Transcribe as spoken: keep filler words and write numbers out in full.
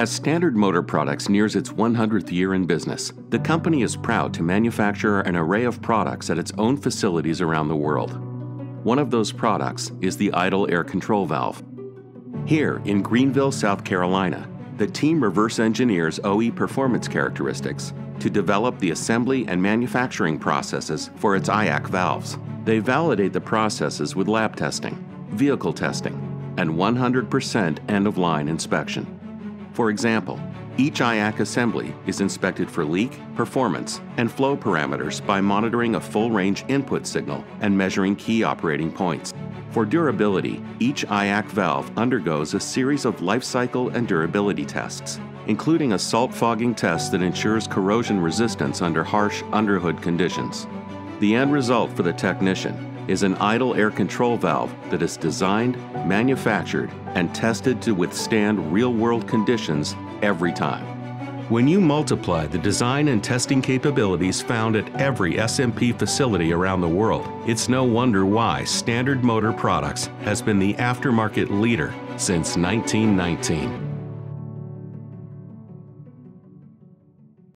As Standard Motor Products nears its one hundredth year in business, the company is proud to manufacture an array of products at its own facilities around the world. One of those products is the idle air control valve. Here in Greenville, South Carolina, the team reverse engineers O E performance characteristics to develop the assembly and manufacturing processes for its I A C valves. They validate the processes with lab testing, vehicle testing, and one hundred percent end-of-line inspection. For example, each I A C assembly is inspected for leak, performance, and flow parameters by monitoring a full-range input signal and measuring key operating points. For durability, each I A C valve undergoes a series of life cycle and durability tests, including a salt fogging test that ensures corrosion resistance under harsh underhood conditions. The end result for the technician is an idle air control valve that is designed, manufactured, and tested to withstand real-world conditions every time. When you multiply the design and testing capabilities found at every S M P facility around the world, it's no wonder why Standard Motor Products has been the aftermarket leader since nineteen nineteen.